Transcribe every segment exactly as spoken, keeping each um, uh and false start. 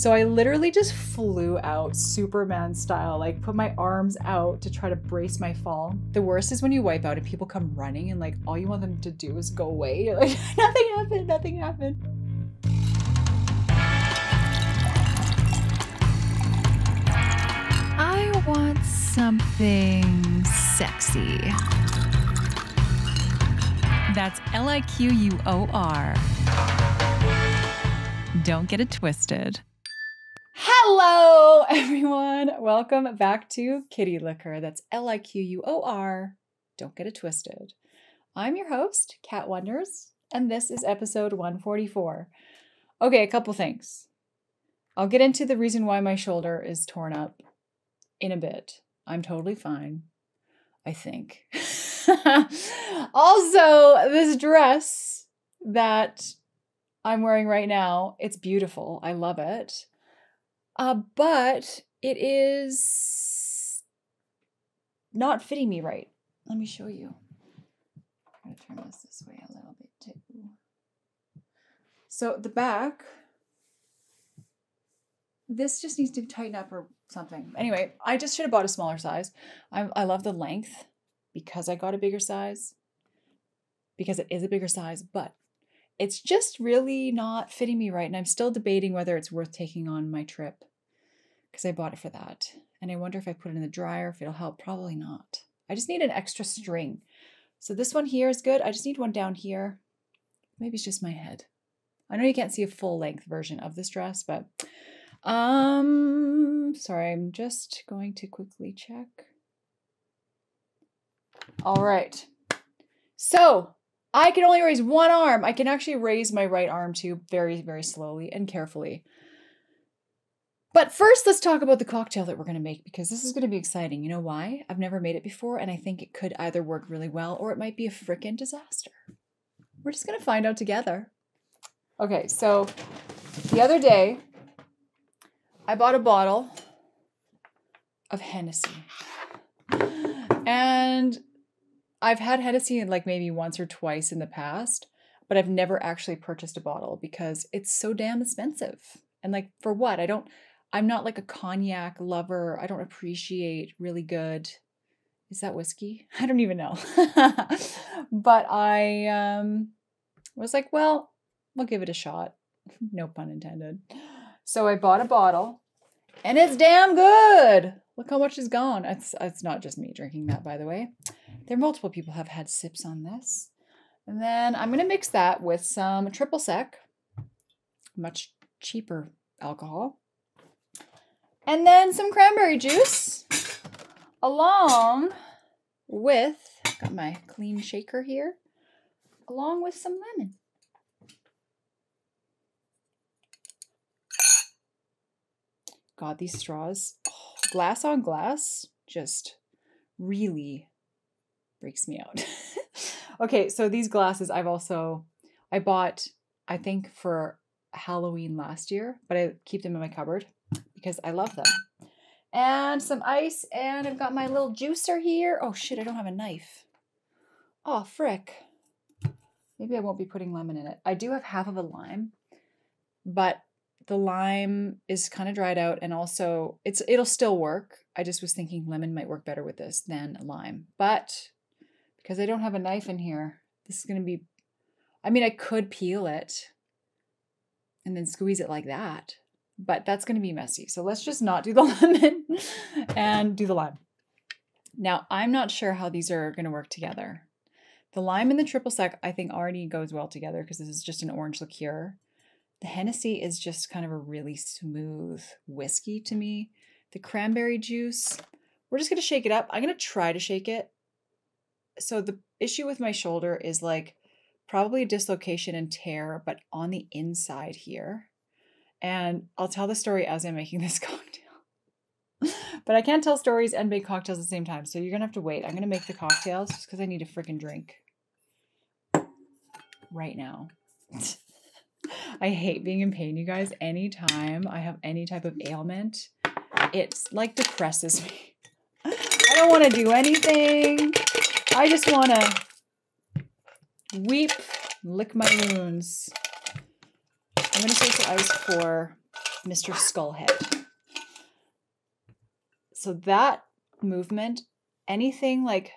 So I literally just flew out Superman style, like put my arms out to try to brace my fall. The worst is when you wipe out and people come running and like all you want them to do is go away. You're like, nothing happened, nothing happened. I want something sexy. That's L I Q U O R. Don't get it twisted. Hello, everyone. Welcome back to Kitty Liquor. That's L I Q U O R. Don't get it twisted. I'm your host, Kat Wonders, and this is episode one forty-four. Okay, a couple things. I'll get into the reason why my shoulder is torn up in a bit. I'm totally fine, I think. Also, this dress that I'm wearing right now, it's beautiful. I love it. Uh, but it is not fitting me right. Let me show you. I'm gonna turn this this way a little bit too. So the back, this just needs to tighten up or something. Anyway, I just should have bought a smaller size. I, I love the length because I got a bigger size, because it is a bigger size, but it's just really not fitting me right. And I'm still debating whether it's worth taking on my trip because I bought it for that. And I wonder if I put it in the dryer, if it'll help. Probably not. I just need an extra string. So this one here is good. I just need one down here. Maybe it's just my head. I know you can't see a full length version of this dress, but um, sorry, I'm just going to quickly check. All right. So I can only raise one arm. I can actually raise my right arm too, very, very slowly and carefully. But first, let's talk about the cocktail that we're going to make because this is going to be exciting. You know why? I've never made it before and I think it could either work really well or it might be a freaking disaster. We're just going to find out together. Okay, so the other day, I bought a bottle of Hennessy. And I've had Hennessy like maybe once or twice in the past, but I've never actually purchased a bottle because it's so damn expensive. And like, for what? I don't, I'm not like a cognac lover. I don't appreciate really good. Is that whiskey? I don't even know. But I um, was like, well, we'll give it a shot. No pun intended. So I bought a bottle and it's damn good. Look how much is gone. It's, it's not just me drinking that, by the way. There are multiple people have had sips on this. And then I'm going to mix that with some triple sec, much cheaper alcohol. And then some cranberry juice along with, got my clean shaker here, along with some lemon. God, these straws. Glass on glass just really freaks me out. Okay, so these glasses I've also, I bought, I think for Halloween last year, but I keep them in my cupboard because I love them. And some ice, and I've got my little juicer here. Oh shit, I don't have a knife. Oh, frick. Maybe I won't be putting lemon in it. I do have half of a lime, but the lime is kind of dried out and also it's it'll still work. I just was thinking lemon might work better with this than lime. But because I don't have a knife in here, this is going to be, I mean, I could peel it and then squeeze it like that, but that's going to be messy. So let's just not do the lemon and do the lime. Now, I'm not sure how these are going to work together. The lime and the triple sec, I think already goes well together because this is just an orange liqueur. The Hennessy is just kind of a really smooth whiskey to me. The cranberry juice, we're just going to shake it up. I'm going to try to shake it. So the issue with my shoulder is like probably dislocation and tear, but on the inside here. And I'll tell the story as I'm making this cocktail. But I can't tell stories and make cocktails at the same time. So you're going to have to wait. I'm going to make the cocktails just because I need a freaking drink right now. I hate being in pain, you guys. Anytime I have any type of ailment, it's like depresses me. I don't want to do anything. I just want to weep, lick my wounds. I'm going to take the ice for Mister Skullhead. So that movement, anything like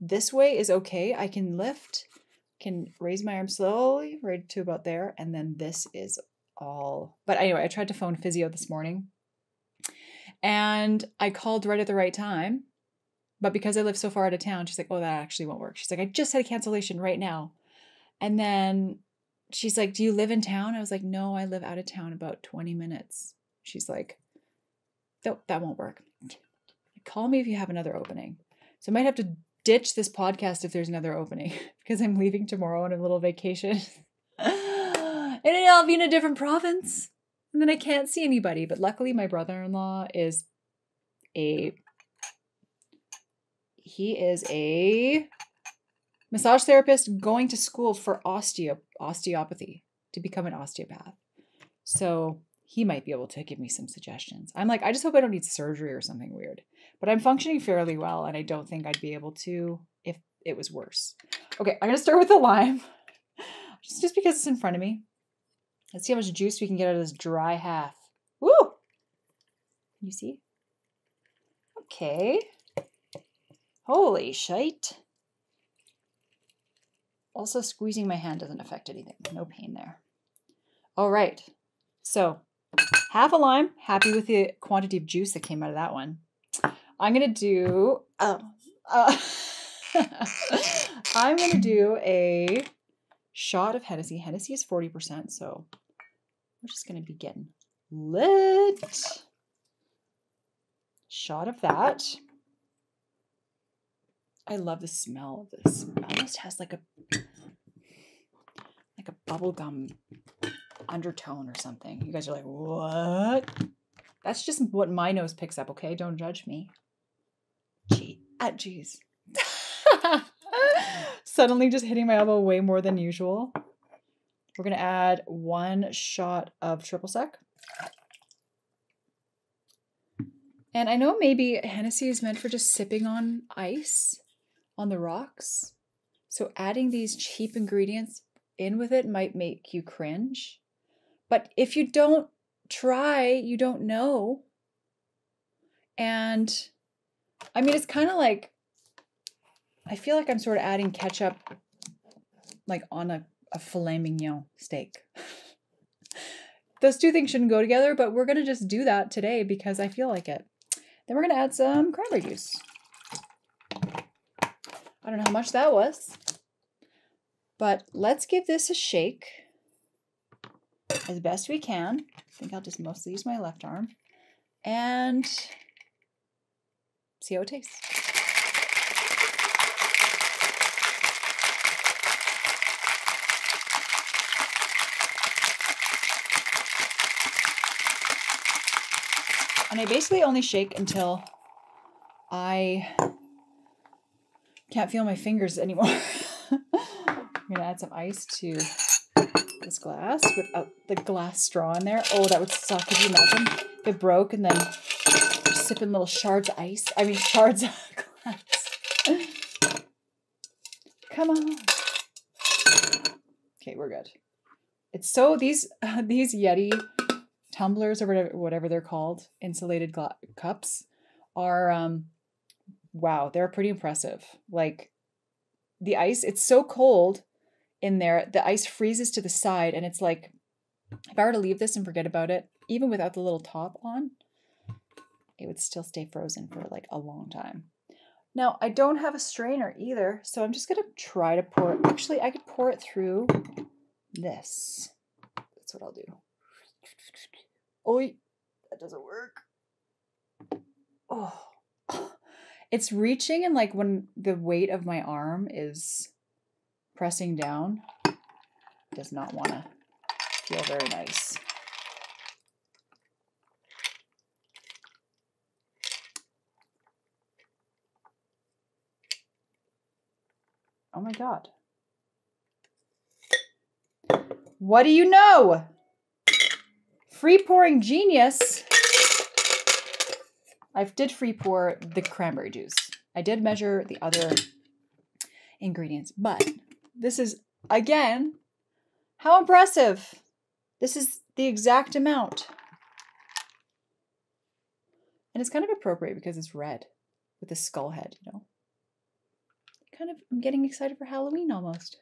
this way is okay. I can lift, can raise my arm slowly right to about there. And then this is all, but anyway, I tried to phone physio this morning and I called right at the right time. But because I live so far out of town, she's like, oh, that actually won't work. She's like, I just had a cancellation right now. And then she's like, do you live in town? I was like, no, I live out of town about twenty minutes. She's like, nope, that won't work. Call me if you have another opening. So I might have to ditch this podcast if there's another opening because I'm leaving tomorrow on a little vacation. And I'll be in a different province. And then I can't see anybody. But luckily, my brother-in-law is a... He is a massage therapist going to school for osteo osteopathy to become an osteopath. So he might be able to give me some suggestions. I'm like, I just hope I don't need surgery or something weird. But I'm functioning fairly well, and I don't think I'd be able to if it was worse. Okay, I'm going to start with the lime just, just because it's in front of me. Let's see how much juice we can get out of this dry half. Woo! Can you see? Okay. Holy shite. Also, squeezing my hand doesn't affect anything. No pain there. All right. So half a lime. Happy with the quantity of juice that came out of that one. I'm going to do... Oh, uh, I'm going to do a shot of Hennessy. Hennessy is forty percent, so we're just going to be getting lit. Shot of that. I love the smell of this. It almost has like a like a bubblegum undertone or something. You guys are like, what? That's just what my nose picks up, okay? Don't judge me. Gee, ah, geez. Suddenly just hitting my elbow way more than usual. We're gonna add one shot of triple sec. And I know maybe Hennessy is meant for just sipping on ice. On the rocks. So adding these cheap ingredients in with it might make you cringe. But if you don't try, you don't know. And I mean, it's kind of like, I feel like I'm sort of adding ketchup like on a, a filet mignon steak. Those two things shouldn't go together, but we're going to just do that today because I feel like it. Then we're going to add some cranberry juice. I don't know how much that was, but let's give this a shake as best we can. I think I'll just mostly use my left arm and see how it tastes. And I basically only shake until I can't feel my fingers anymore. I'm gonna add some ice to this glass without the glass straw in there. Oh, that would suck. Could you imagine if it broke and then sipping little shards of ice? I mean, shards of glass. Come on. Okay, we're good. It's so these uh, these Yeti tumblers or whatever whatever they're called, insulated cups, are. Um, Wow, they're pretty impressive. Like the ice, it's so cold in there. The ice freezes to the side and it's like, if I were to leave this and forget about it, even without the little top on, it would still stay frozen for like a long time. Now, I don't have a strainer either, so I'm just going to try to pour it. Actually, I could pour it through this. That's what I'll do. Oi, that doesn't work. Oh. It's reaching and like when the weight of my arm is pressing down, does not want to feel very nice. Oh my God. What do you know? Free pouring genius. I did free pour the cranberry juice. I did measure the other ingredients, but this is, again, how impressive. This is the exact amount. And it's kind of appropriate because it's red with a skull head, you know. Kind of, I'm getting excited for Halloween almost.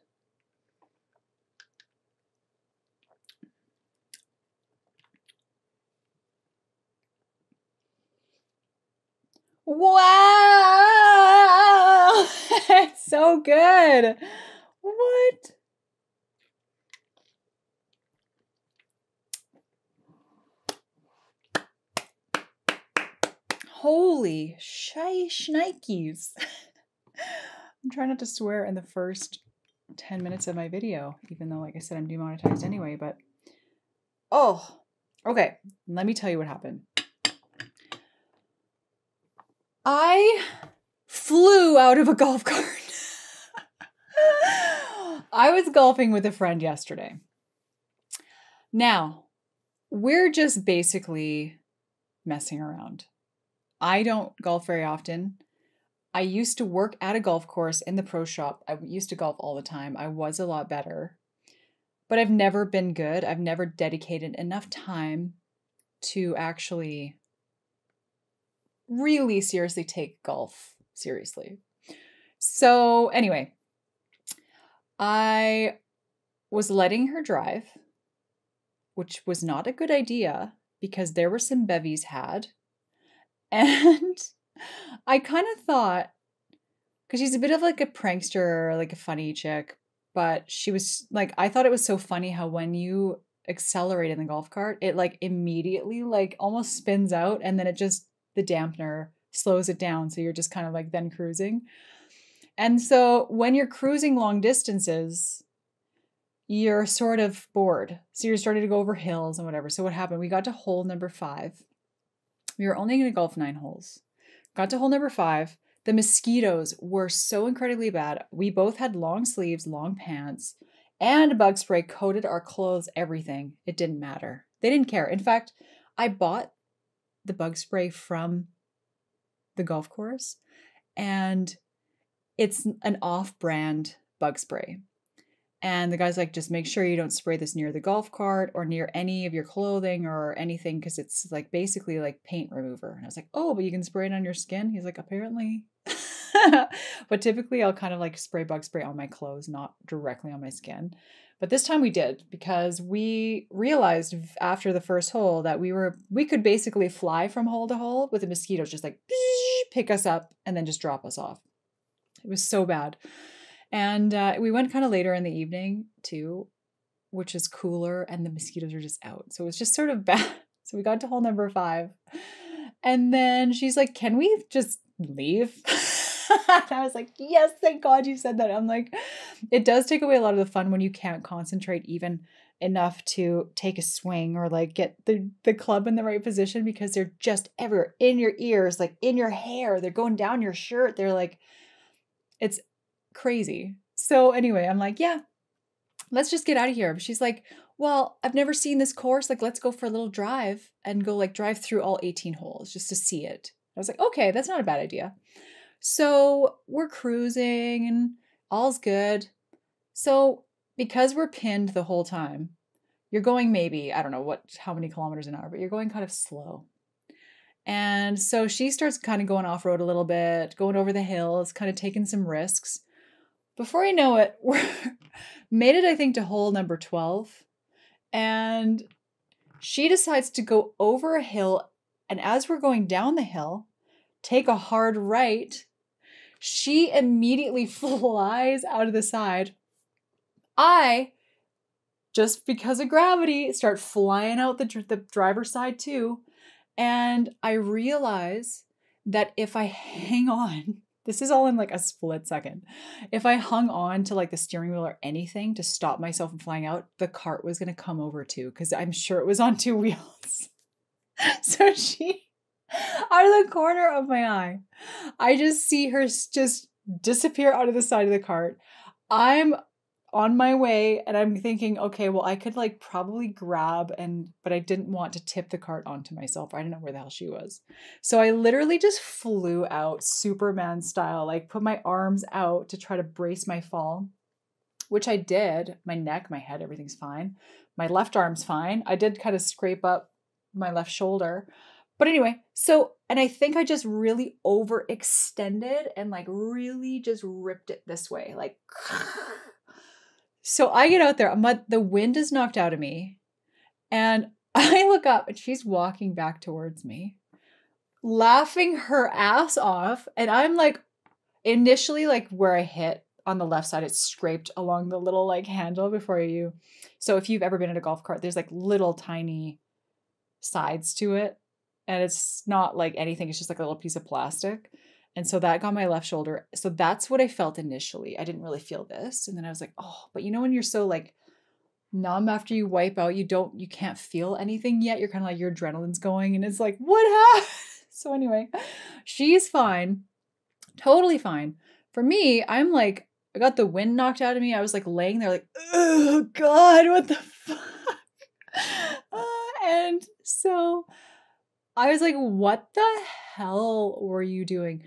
Wow! It's so good. What? Holy shy shnikes. I'm trying not to swear in the first ten minutes of my video, even though, like I said, I'm demonetized anyway, but oh, okay. Let me tell you what happened. I flew out of a golf cart. I was golfing with a friend yesterday. Now, we're just basically messing around. I don't golf very often. I used to work at a golf course in the pro shop. I used to golf all the time. I was a lot better, but I've never been good. I've never dedicated enough time to actually really seriously take golf seriously. So anyway, I was letting her drive, which was not a good idea because there were some bevies had, and I kind of thought, because she's a bit of like a prankster, like a funny chick, but she was like, I thought it was so funny how when you accelerate in the golf cart, it like immediately like almost spins out, and then it just, the dampener slows it down. So you're just kind of like then cruising. And so when you're cruising long distances, you're sort of bored. So you're starting to go over hills and whatever. So what happened? We got to hole number five. We were only going to golf nine holes. Got to hole number five. The mosquitoes were so incredibly bad. We both had long sleeves, long pants, and bug spray coated our clothes, everything. It didn't matter. They didn't care. In fact, I bought the bug spray from the golf course, and it's an off-brand bug spray. And the guy's like, just make sure you don't spray this near the golf cart or near any of your clothing or anything, because it's like basically like paint remover. And I was like, oh, but you can spray it on your skin? He's like, apparently. But typically I'll kind of like spray bug spray on my clothes, not directly on my skin. But this time we did, because we realized after the first hole that we were, we could basically fly from hole to hole with the mosquitoes just like pick us up and then just drop us off. It was so bad. And uh, we went kind of later in the evening too, which is cooler, and the mosquitoes are just out. So it was just sort of bad. So we got to hole number five, and then she's like, can we just leave? And I was like, yes, thank God you said that. I'm like, it does take away a lot of the fun when you can't concentrate even enough to take a swing or like get the, the club in the right position, because they're just everywhere, in your ears, like in your hair, they're going down your shirt. They're like, it's crazy. So anyway, I'm like, yeah, let's just get out of here. But she's like, well, I've never seen this course. Like, let's go for a little drive and go like drive through all eighteen holes just to see it. I was like, okay, that's not a bad idea. So we're cruising and all's good. So because we're pinned the whole time, you're going maybe, I don't know what, how many kilometers an hour, but you're going kind of slow. And so she starts kind of going off-road a little bit, going over the hills, kind of taking some risks. Before you know it, we made it, I think, to hole number twelve. And she decides to go over a hill. And as we're going down the hill, take a hard right, she immediately flies out of the side. I, just because of gravity, start flying out the, the driver's side too. And I realize that if I hang on, this is all in like a split second. If I hung on to like the steering wheel or anything to stop myself from flying out, the cart was going to come over too, because I'm sure it was on two wheels. So she, out of the corner of my eye, I just see her just disappear out of the side of the cart. I'm on my way, and I'm thinking, okay, well, I could like probably grab, and but I didn't want to tip the cart onto myself. I didn't know where the hell she was. So I literally just flew out Superman style, like put my arms out to try to brace my fall, which I did. My neck, my head, everything's fine. My left arm's fine. I did kind of scrape up my left shoulder. But anyway, so, and I think I just really overextended and like really just ripped it this way. Like, so I get out there, I'm like, the wind is knocked out of me. And I look up and she's walking back towards me, laughing her ass off. And I'm like, initially, like where I hit on the left side, it scraped along the little like handle before you. So if you've ever been in a golf cart, there's like little tiny sides to it. And it's not like anything. It's just like a little piece of plastic. And so that got my left shoulder. So that's what I felt initially. I didn't really feel this. And then I was like, oh, but you know, when you're so like numb after you wipe out, you don't, you can't feel anything yet. You're kind of like your adrenaline's going and it's like, what happened? So anyway, she's fine. Totally fine. For me, I'm like, I got the wind knocked out of me. I was like laying there like, oh God, what the fuck? Uh, and so I was like, what the hell were you doing?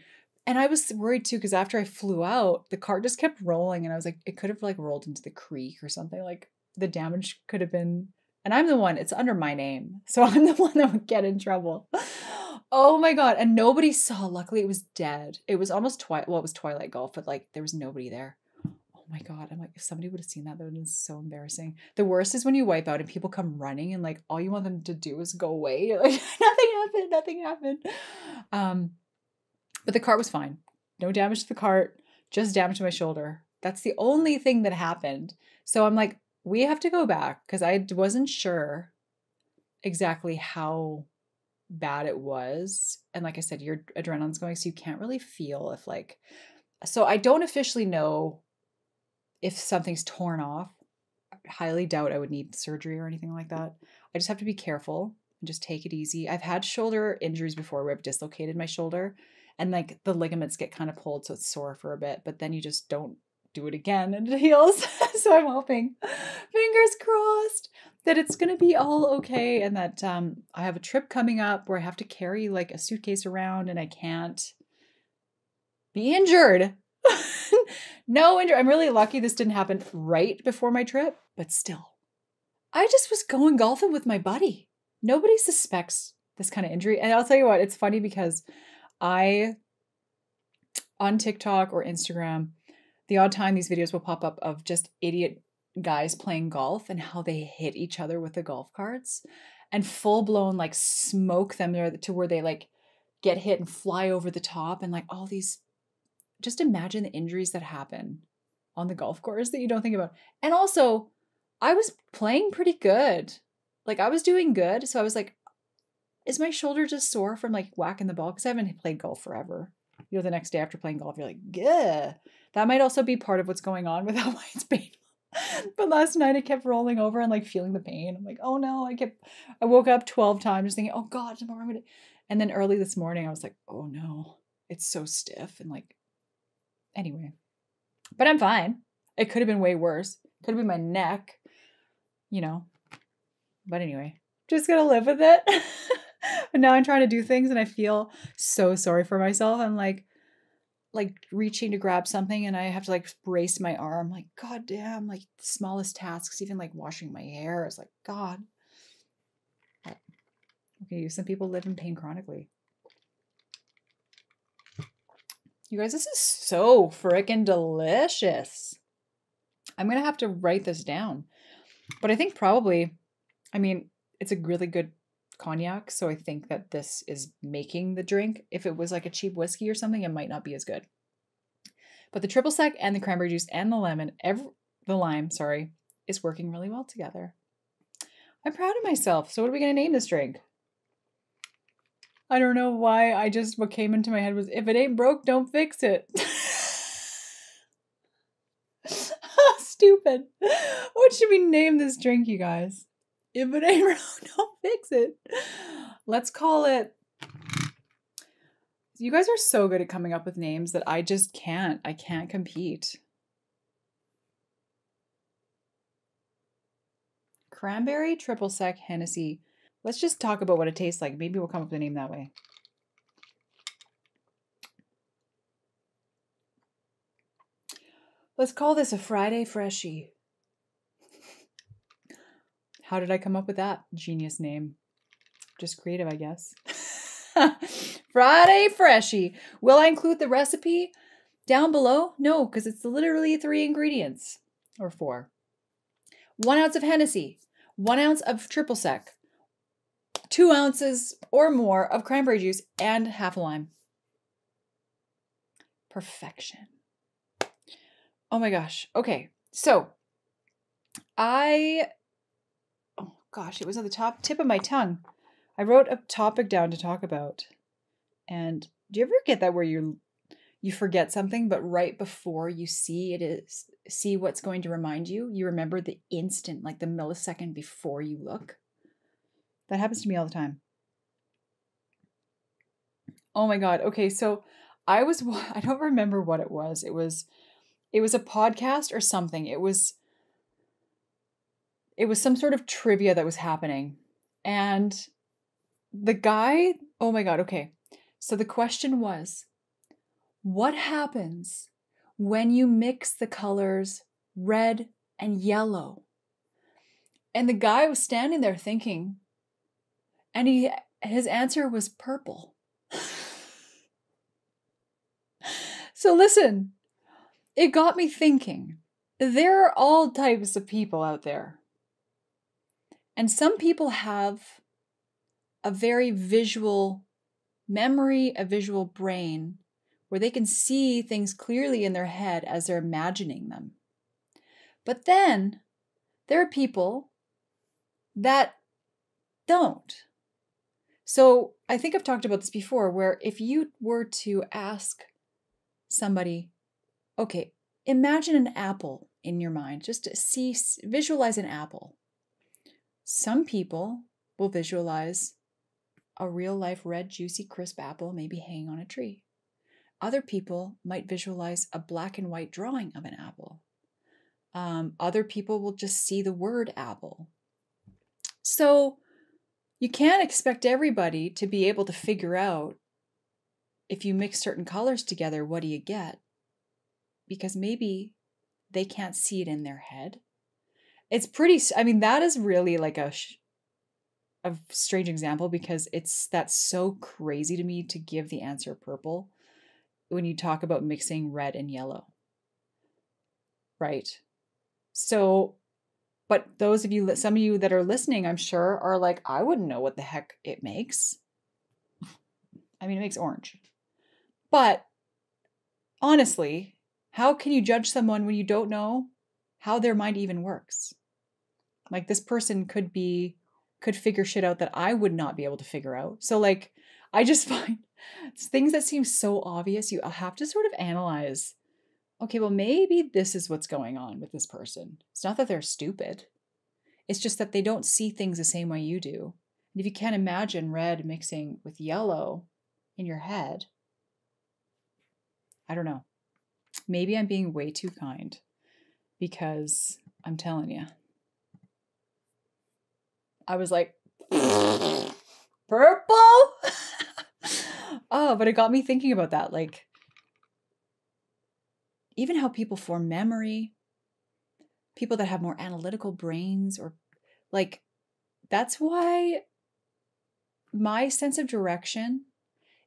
And I was worried too, because after I flew out, the car just kept rolling. And I was like, it could have like rolled into the creek or something. Like the damage could have been, and I'm the one, it's under my name. So I'm the one that would get in trouble. Oh my God. And nobody saw. Luckily it was dead. It was almost twilight. Well, it was twilight golf, but like there was nobody there. Oh my God. I'm like, if somebody would have seen that, that would have been so embarrassing. The worst is when you wipe out and people come running and like, all you want them to do is go away. You're like, nothing happened. Nothing happened. Um, but the cart was fine. No damage to the cart, just damage to my shoulder. That's the only thing that happened. So I'm like, we have to go back. Cause I wasn't sure exactly how bad it was. And like I said, your adrenaline's going, so you can't really feel if like, so I don't officially know if something's torn off. I highly doubt I would need surgery or anything like that. I just have to be careful and just take it easy. I've had shoulder injuries before where I've dislocated my shoulder and like the ligaments get kind of pulled. So it's sore for a bit, but then you just don't do it again and it heals. So I'm hoping, fingers crossed, that it's going to be all okay. And that, um, I have a trip coming up where I have to carry like a suitcase around and I can't be injured. No injury. I'm really lucky this didn't happen right before my trip, but still, I just was going golfing with my buddy. Nobody suspects this kind of injury. And I'll tell you what, it's funny because I, on TikTok or Instagram, the odd time these videos will pop up of just idiot guys playing golf and how they hit each other with the golf carts and full blown like smoke them there to where they like get hit and fly over the top and like all these. Just imagine the injuries that happen on the golf course that you don't think about. And also, I was playing pretty good. Like I was doing good. So I was like, is my shoulder just sore from like whacking the ball? Because I haven't played golf forever. You know, the next day after playing golf, you're like, yeah. That might also be part of what's going on with how why it's painful. But last night I kept rolling over and like feeling the pain. I'm like, oh no, I kept, I woke up twelve times thinking, oh God, tomorrow I'm going to. And then early this morning I was like, oh no, it's so stiff. And like, anyway, but I'm fine. It could have been way worse. Could have been my neck, you know, but anyway, just gonna live with it. And now I'm trying to do things and I feel so sorry for myself. I'm like, like reaching to grab something and I have to like brace my arm. Like, God damn, like the smallest tasks, even like washing my hair. It's like, God. Okay. Some people live in pain chronically. You guys, this is so freaking delicious. I'm going to have to write this down, but I think probably, I mean, it's a really good cognac. So I think that this is making the drink. If it was like a cheap whiskey or something, it might not be as good, but the triple sec and the cranberry juice and the lemon, every, the lime, sorry, is working really well together. I'm proud of myself. So what are we going to name this drink? I don't know why I just, what came into my head was, if it ain't broke, don't fix it. Stupid. What should we name this drink, you guys? If it ain't broke, don't fix it. Let's call it. You guys are so good at coming up with names that I just can't. I can't compete. Cranberry, triple sec, Hennessy. Let's just talk about what it tastes like. Maybe we'll come up with a name that way. Let's call this a Friday Freshie. How did I come up with that genius name? Just creative, I guess. Friday Freshie. Will I include the recipe down below? No, because it's literally three ingredients or four. One ounce of Hennessy, one ounce of triple sec, two ounces or more of cranberry juice, and half a lime. Perfection. Oh my gosh. Okay. So I, oh gosh, it was on the top tip of my tongue. I wrote a topic down to talk about. And do you ever get that where you you forget something, but right before you see it is see what's going to remind you, you remember the instant, like the millisecond before you look? That happens to me all the time. Oh my God. Okay, so I was I don't remember what it was. It was it was a podcast or something. It was it was some sort of trivia that was happening. And the guy, oh my God, okay. So the question was, what happens when you mix the colors red and yellow? And the guy was standing there thinking, and he his answer was purple. So listen, it got me thinking. There are all types of people out there. And some people have a very visual memory, a visual brain, where they can see things clearly in their head as they're imagining them. But then there are people that don't. So I think I've talked about this before, where if you were to ask somebody, okay, imagine an apple in your mind, just to see, visualize an apple. Some people will visualize a real-life red, juicy, crisp apple maybe hanging on a tree. Other people might visualize a black and white drawing of an apple. Um, other people will just see the word apple. So you can't expect everybody to be able to figure out, if you mix certain colors together, what do you get? Because maybe they can't see it in their head. It's pretty, I mean, that is really like a... Sh a strange example, because it's that's so crazy to me to give the answer purple when you talk about mixing red and yellow, right? So, but those of you, some of you that are listening, I'm sure are like, I wouldn't know what the heck it makes. I mean, it makes orange. But honestly, how can you judge someone when you don't know how their mind even works? Like, this person could be could figure shit out that I would not be able to figure out. So like, I just find things that seem so obvious, you have to sort of analyze, okay, well, maybe this is what's going on with this person. It's not that they're stupid. It's just that they don't see things the same way you do. And if you can't imagine red mixing with yellow in your head, I don't know. Maybe I'm being way too kind, because I'm telling you, I was like, purple? Oh, but it got me thinking about that. Like, even how people form memory, people that have more analytical brains, or like, that's why my sense of direction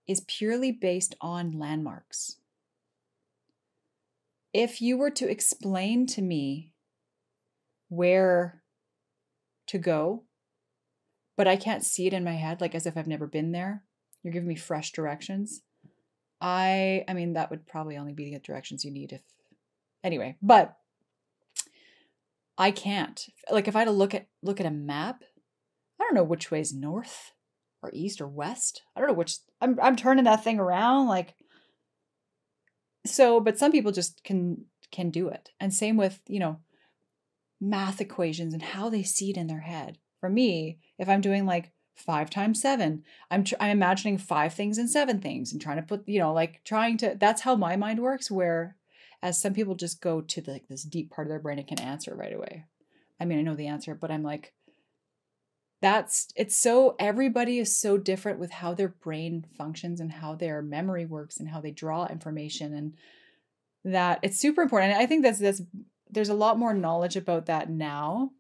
is purely based on landmarks. If you were to explain to me where to go, but I can't see it in my head, like as if I've never been there. You're giving me fresh directions. I, I mean, that would probably only be the directions you need if, anyway, but I can't. Like, if I had to look at, look at a map, I don't know which way is north or east or west. I don't know which, I'm, I'm turning that thing around. Like, so, but some people just can, can do it. And same with, you know, math equations and how they see it in their head. For me, if I'm doing like five times seven, I'm, tr I'm imagining five things and seven things and trying to put, you know, like trying to, that's how my mind works. Where as some people just go to the, like this deep part of their brain and can answer right away. I mean, I know the answer, but I'm like, that's, it's so, everybody is so different with how their brain functions and how their memory works and how they draw information, and that it's super important. And I think that's, that's, there's a lot more knowledge about that now.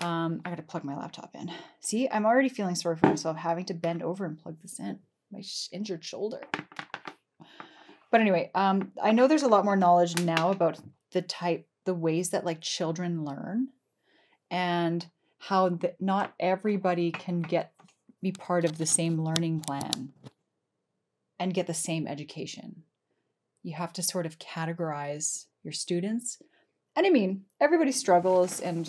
Um, I gotta plug my laptop in. See, I'm already feeling sorry for myself having to bend over and plug this in. My sh- injured shoulder. But anyway, um, I know there's a lot more knowledge now about the type, the ways that like children learn, and how the, not everybody can get be part of the same learning plan and get the same education. You have to sort of categorize your students. And I mean, everybody struggles, and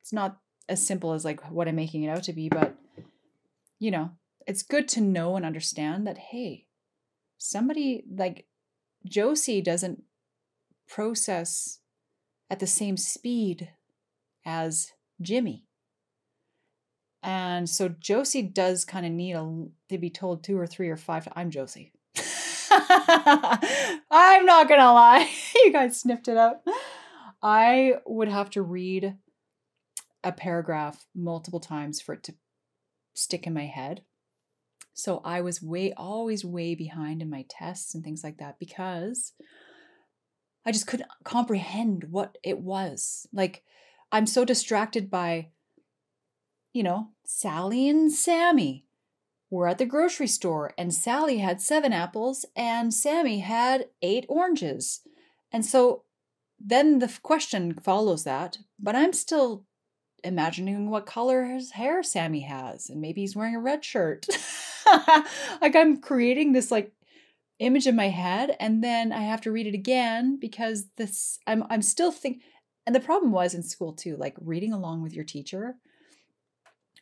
it's not as simple as like what I'm making it out to be, but you know, it's good to know and understand that, hey, somebody like Josie doesn't process at the same speed as Jimmy. And so Josie does kind of need a, to be told two or three or five. I'm Josie. I'm not going to lie. You guys sniffed it out. I would have to read a paragraph multiple times for it to stick in my head. So I was way, always way behind in my tests and things like that, because I just couldn't comprehend what it was. Like, I'm so distracted by, you know, Sally and Sammy were at the grocery store, and Sally had seven apples and Sammy had eight oranges. And so then the question follows that, but I'm still imagining what color his hair Sammy has, and maybe he's wearing a red shirt. Like, I'm creating this like image in my head, and then I have to read it again because this I'm I'm still thinking. And the problem was in school too, like reading along with your teacher,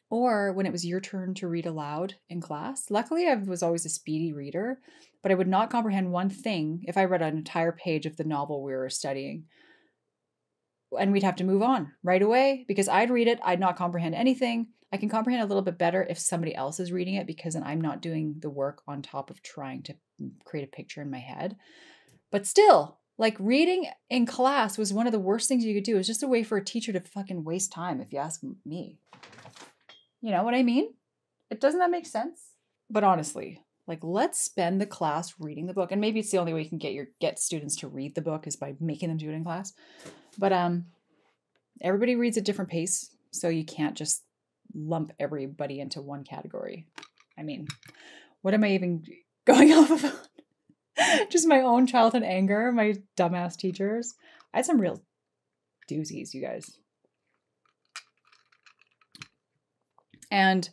or when it was your turn to read aloud in class. Luckily, I was always a speedy reader, but I would not comprehend one thing if I read an entire page of the novel we were studying. And we'd have to move on right away because I'd read it. I'd not comprehend anything. I can comprehend a little bit better if somebody else is reading it, because then I'm not doing the work on top of trying to create a picture in my head. But still, like, reading in class was one of the worst things you could do. It was just a way for a teacher to fucking waste time, if you ask me. You know what I mean? It doesn't that make sense? But honestly, like, let's spend the class reading the book. And maybe it's the only way you can get your get students to read the book is by making them do it in class. But um, everybody reads at different pace, so you can't just lump everybody into one category. I mean, what am I even going off about? Just my own childhood anger, my dumbass teachers. I had some real doozies, you guys. And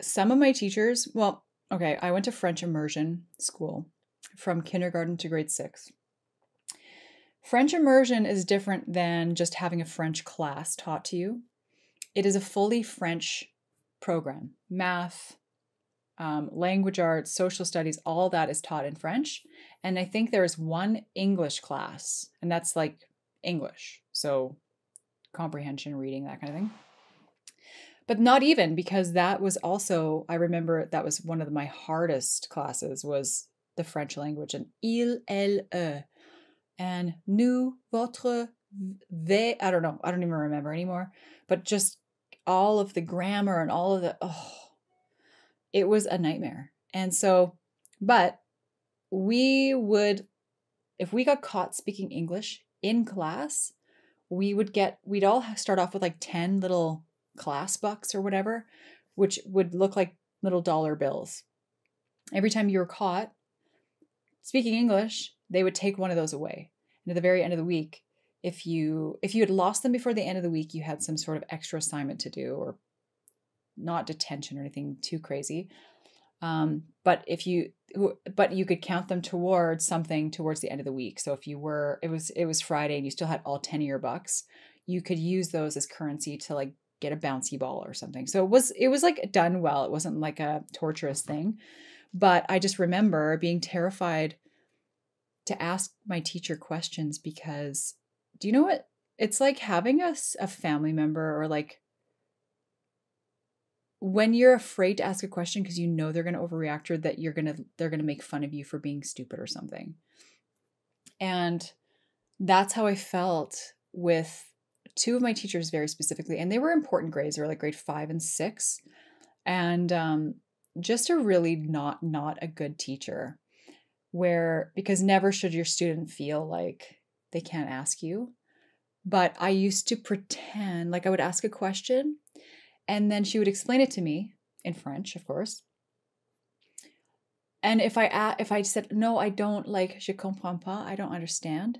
some of my teachers, well, okay, I went to French immersion school from kindergarten to grade six. French immersion is different than just having a French class taught to you. It is a fully French program. Math, um, language arts, social studies, all that is taught in French. And I think there is one English class, and that's like English. So comprehension, reading, that kind of thing. But not even, because that was also, I remember that was one of my hardest classes, was the French language, and il, elle, euh, and nous, votre, they, I don't know, I don't even remember anymore, but just all of the grammar and all of the, oh, it was a nightmare. And so, but we would, if we got caught speaking English in class, we would get, we'd all start off with like ten little class bucks or whatever, which would look like little dollar bills. Every time you were caught speaking English, they would take one of those away. And at the very end of the week, if you if you had lost them before the end of the week, you had some sort of extra assignment to do, or not detention or anything too crazy. Um, but if you but you could count them towards something towards the end of the week. So if you were it was it was Friday and you still had all ten of your bucks, you could use those as currency to like get a bouncy ball or something. So it was, it was like done well. It wasn't like a torturous thing, but I just remember being terrified to ask my teacher questions, because do you know what? It's like having a, a family member, or like when you're afraid to ask a question because you know they're going to overreact, or that you're going to, they're going to make fun of you for being stupid or something. And that's how I felt with two of my teachers very specifically, and they were important grades. They were like grade five and six, and um, just a really not, not a good teacher, where, because never should your student feel like they can't ask you. But I used to pretend, like I would ask a question and then she would explain it to me in French, of course. And if I, if I said, no, I don't, like, je comprends pas, I don't understand,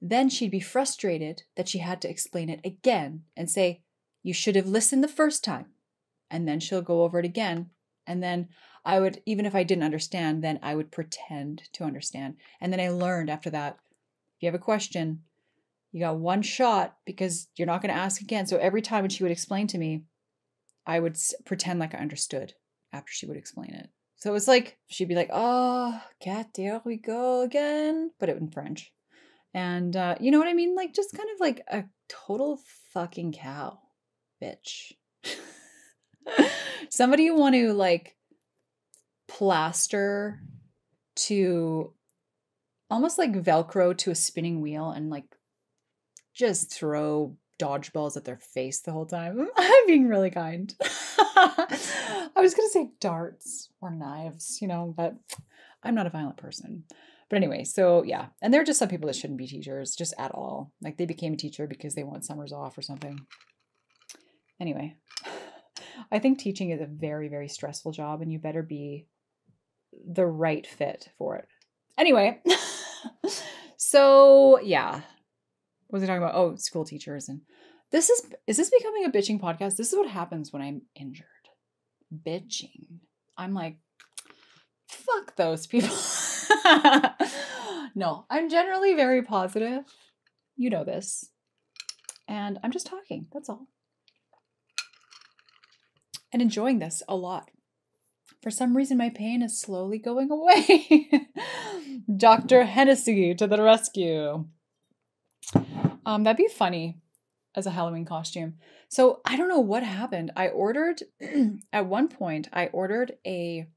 then she'd be frustrated that she had to explain it again and say, you should have listened the first time. And then she'll go over it again. And then I would, even if I didn't understand, then I would pretend to understand. And then I learned after that, if you have a question, you got one shot because you're not going to ask again. So every time when she would explain to me, I would pretend like I understood after she would explain it. So it's like, she'd be like, oh, Kat, there we go again, but it in French. And uh, you know what I mean? Like, just kind of like a total fucking cow, bitch. Somebody you want to like plaster to almost like Velcro to a spinning wheel and like just throw dodgeballs at their face the whole time. I'm being really kind. I was going to say darts or knives, you know, but I'm not a violent person. But anyway, so yeah. And there are just some people that shouldn't be teachers just at all. Like they became a teacher because they want summers off or something. Anyway, I think teaching is a very, very stressful job and you better be the right fit for it. Anyway, so yeah. What was I talking about? Oh, school teachers. And this is, is this becoming a bitching podcast? This is what happens when I'm injured. Bitching. I'm like, fuck those people. No, I'm generally very positive. You know this. And I'm just talking. That's all. And enjoying this a lot. For some reason, my pain is slowly going away. Doctor Hennessy to the rescue. Um, that'd be funny as a Halloween costume. So I don't know what happened. I ordered, at one point, I ordered a...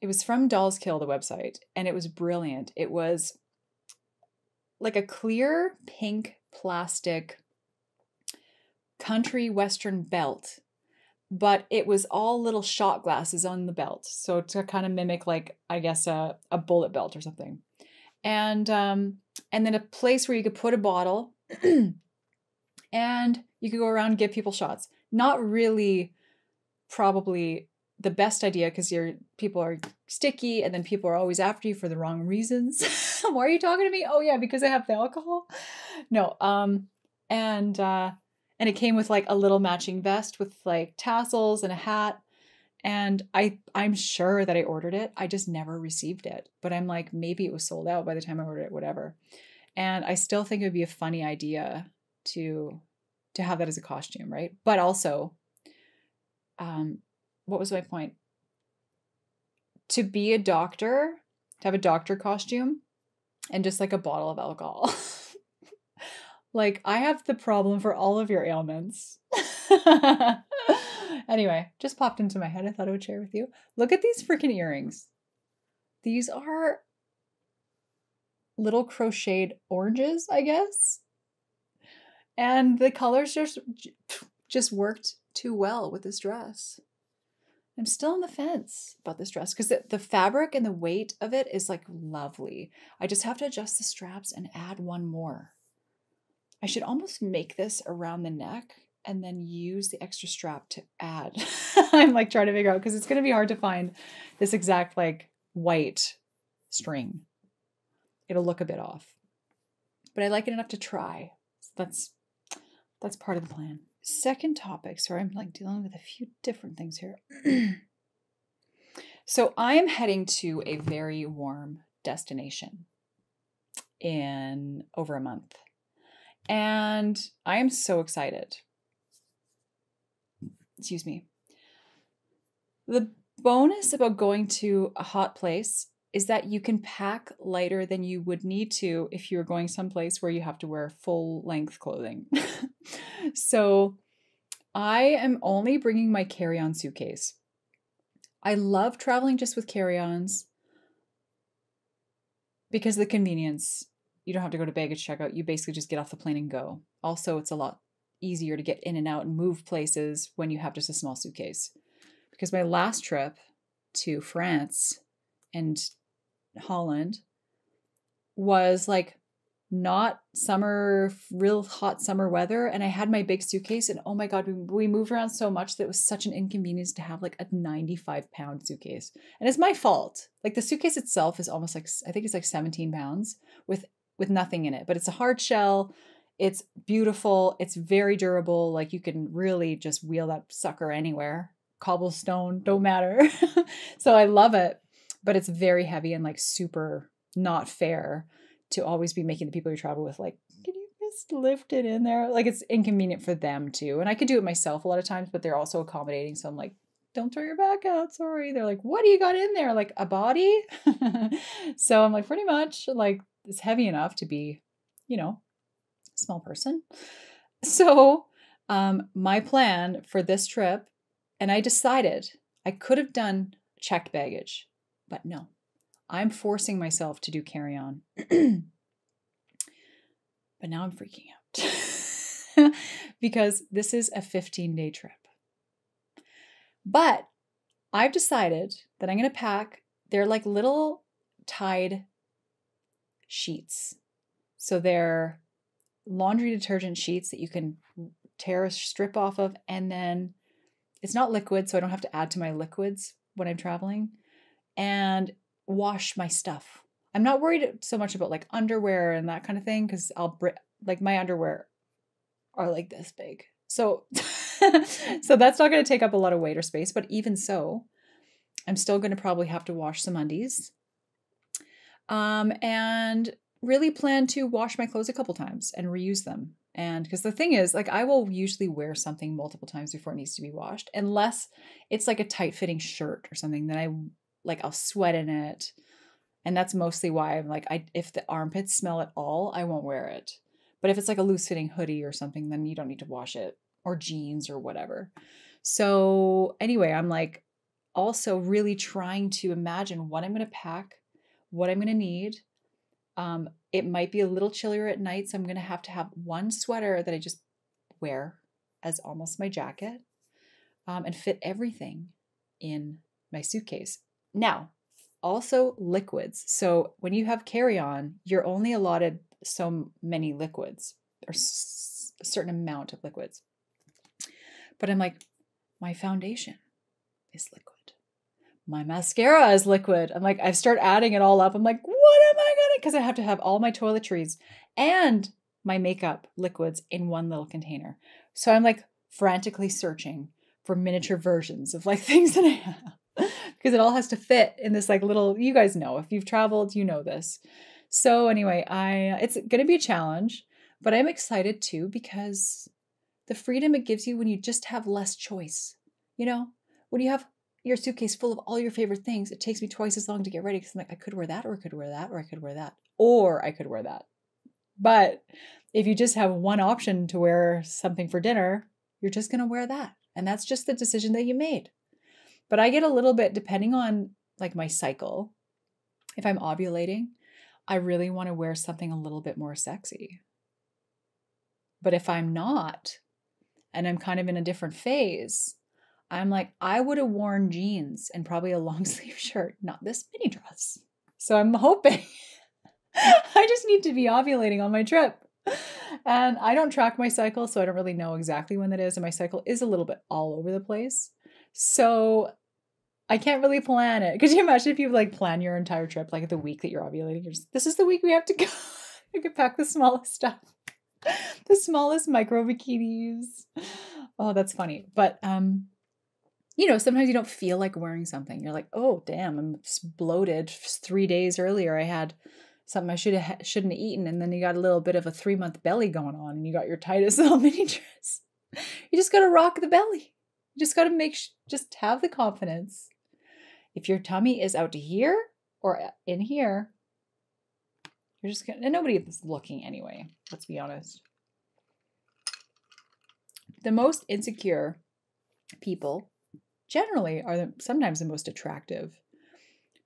It was from Dolls Kill, the website, and it was brilliant. It was like a clear pink plastic country western belt, but it was all little shot glasses on the belt. So to kind of mimic like, I guess, a, a bullet belt or something. And, um, and then a place where you could put a bottle and you could go around and give people shots. Not really probably... the best idea because your people are sticky and then people are always after you for the wrong reasons. Why are you talking to me? Oh yeah, because I have the alcohol. No. Um, and, uh, and it came with like a little matching vest with like tassels and a hat. And I, I'm sure that I ordered it. I just never received it, but I'm like, maybe it was sold out by the time I ordered it, whatever. And I still think it would be a funny idea to, to have that as a costume. Right. But also, um, what was my point? To be a doctor, to have a doctor costume and just like a bottle of alcohol. Like I have the problem for all of your ailments. Anyway, just popped into my head. I thought I would share with you. Look at these freaking earrings. These are little crocheted oranges, I guess. And the colors just, just worked too well with this dress. I'm still on the fence about this dress because the, the fabric and the weight of it is like lovely. I just have to adjust the straps and add one more. I should almost make this around the neck and then use the extra strap to add. I'm like trying to figure out because it's going to be hard to find this exact like white string. It'll look a bit off, but I like it enough to try. So that's, that's part of the plan. Second topic. Sorry, I'm like dealing with a few different things here. So I am heading to a very warm destination in over a month. And I am so excited. Excuse me. The bonus about going to a hot place is that you can pack lighter than you would need to if you're going someplace where you have to wear full length clothing. So I am only bringing my carry-on suitcase. I love traveling just with carry-ons because of the convenience. You don't have to go to baggage checkout. You basically just get off the plane and go. Also, it's a lot easier to get in and out and move places when you have just a small suitcase. Because my last trip to France and Holland was like not summer, real hot summer weather. And I had my big suitcase, and oh my God, we moved around so much that it was such an inconvenience to have like a ninety-five pound suitcase. And it's my fault. Like the suitcase itself is almost like, I think it's like seventeen pounds with, with nothing in it, but it's a hard shell. It's beautiful. It's very durable. Like you can really just wheel that sucker anywhere. Cobblestone, don't matter. So I love it, but it's very heavy and like super not fair to always be making the people you travel with like, can you just lift it in there? Like it's inconvenient for them too. And I could do it myself a lot of times, but they're also accommodating. So I'm like, don't throw your back out. Sorry. They're like, what do you got in there? Like a body? So I'm like, pretty much like it's heavy enough to be, you know, a small person. So um, my plan for this trip, and I decided I could have done checked baggage, but no. I'm forcing myself to do carry-on. But now I'm freaking out because this is a fifteen day trip. But I've decided that I'm going to pack, they're like little Tide sheets. So they're laundry detergent sheets that you can tear a strip off of, and then it's not liquid, so I don't have to add to my liquids when I'm traveling. And wash my stuff. I'm not worried so much about like underwear and that kind of thing, because I'll br like my underwear are like this big. So so that's not going to take up a lot of weight or space, but even so, I'm still going to probably have to wash some undies. Um and really plan to wash my clothes a couple times and reuse them. And because the thing is, like I will usually wear something multiple times before it needs to be washed, unless it's like a tight-fitting shirt or something that I like I'll sweat in it. And that's mostly why I'm like, I, if the armpits smell at all, I won't wear it. But if it's like a loose fitting hoodie or something, then you don't need to wash it, or jeans or whatever. So anyway, I'm like also really trying to imagine what I'm going to pack, what I'm going to need. Um, it might be a little chillier at night, so I'm going to have to have one sweater that I just wear as almost my jacket, um, and fit everything in my suitcase. Now, also liquids. So when you have carry-on, you're only allotted so many liquids or s a certain amount of liquids. But I'm like, my foundation is liquid. My mascara is liquid. I'm like, I start adding it all up. I'm like, what am I gonna, because I have to have all my toiletries and my makeup liquids in one little container. So I'm like frantically searching for miniature versions of like things that I have. Because it all has to fit in this like little, you guys know, if you've traveled, you know this. So anyway, I, it's going to be a challenge, but I'm excited too, because the freedom it gives you when you just have less choice, you know, when you have your suitcase full of all your favorite things, it takes me twice as long to get ready. Cause I'm like, I could wear that, or I could wear that, or I could wear that, or I could wear that. But if you just have one option to wear something for dinner, you're just going to wear that. And that's just the decision that you made. But I get a little bit, depending on like my cycle, if I'm ovulating, I really want to wear something a little bit more sexy. But if I'm not, and I'm kind of in a different phase, I'm like, I would have worn jeans and probably a long sleeve shirt, not this mini dress. So I'm hoping I just need to be ovulating on my trip. And I don't track my cycle, so I don't really know exactly when that is. And my cycle is a little bit all over the place. So I can't really plan it. Could you imagine if you like plan your entire trip, like the week that you're ovulating, you're just, this is the week we have to go. You could pack the smallest stuff, the smallest micro bikinis. Oh, that's funny. But, um, you know, sometimes you don't feel like wearing something. You're like, oh, damn, I'm bloated. Three days earlier, I had something I should have, shouldn't have eaten. And then you got a little bit of a three month belly going on, and you got your tightest little mini dress. You just got to rock the belly. You just got to make, just have the confidence. If your tummy is out to here or in here, you're just gonna, and nobody is looking anyway, let's be honest. The most insecure people generally are the, sometimes the most attractive,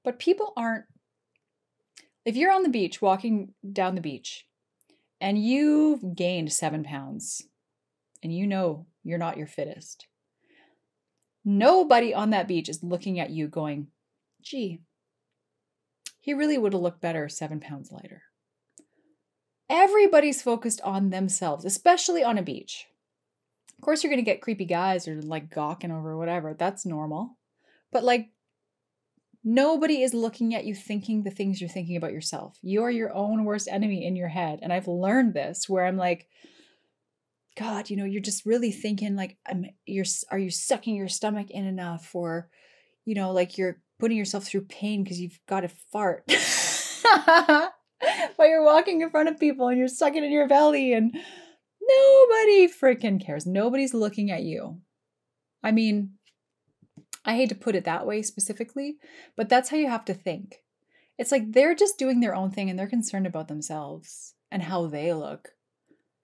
but people aren't. If you're on the beach, walking down the beach, and you've gained seven pounds and you know you're not your fittest, nobody on that beach is looking at you going, gee, he really would have looked better seven pounds lighter. Everybody's focused on themselves, especially on a beach. Of course, you're going to get creepy guys or like gawking over whatever. That's normal. But like, nobody is looking at you thinking the things you're thinking about yourself. You're your own worst enemy in your head. And I've learned this where I'm like, God, you know, you're just really thinking like, I'm, you're, are you sucking your stomach in enough? Or, you know, like you're putting yourself through pain because you've got to fart. While you're walking in front of people and you're sucking in your belly and nobody freaking cares. Nobody's looking at you. I mean, I hate to put it that way specifically, but that's how you have to think. It's like they're just doing their own thing and they're concerned about themselves and how they look.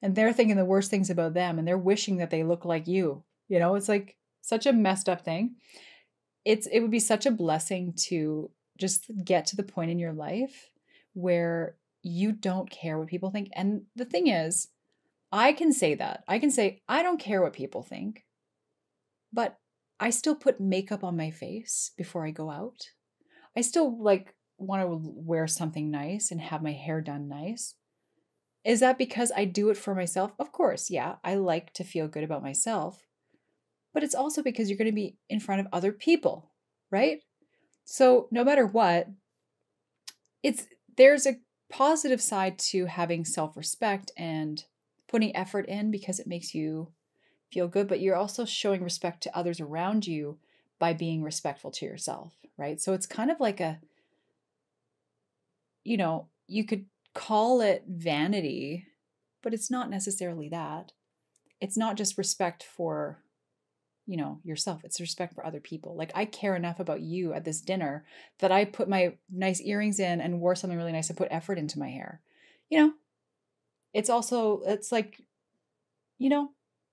And they're thinking the worst things about them and they're wishing that they look like you. You know, it's like such a messed up thing. It's, it would be such a blessing to just get to the point in your life where you don't care what people think. And the thing is, I can say that. I can say, I don't care what people think, but I still put makeup on my face before I go out. I still like want to wear something nice and have my hair done nice. Is that because I do it for myself? Of course, yeah, I like to feel good about myself, but it's also because you're going to be in front of other people, right? So no matter what, it's, there's a positive side to having self-respect and putting effort in because it makes you feel good, but you're also showing respect to others around you by being respectful to yourself, right? So it's kind of like a, you know, you could call it vanity, but it's not necessarily that. It's not just respect for, you know, yourself. It's respect for other people. Like I care enough about you at this dinner that I put my nice earrings in and wore something really nice and put effort into my hair. You know, it's also, it's like, you know,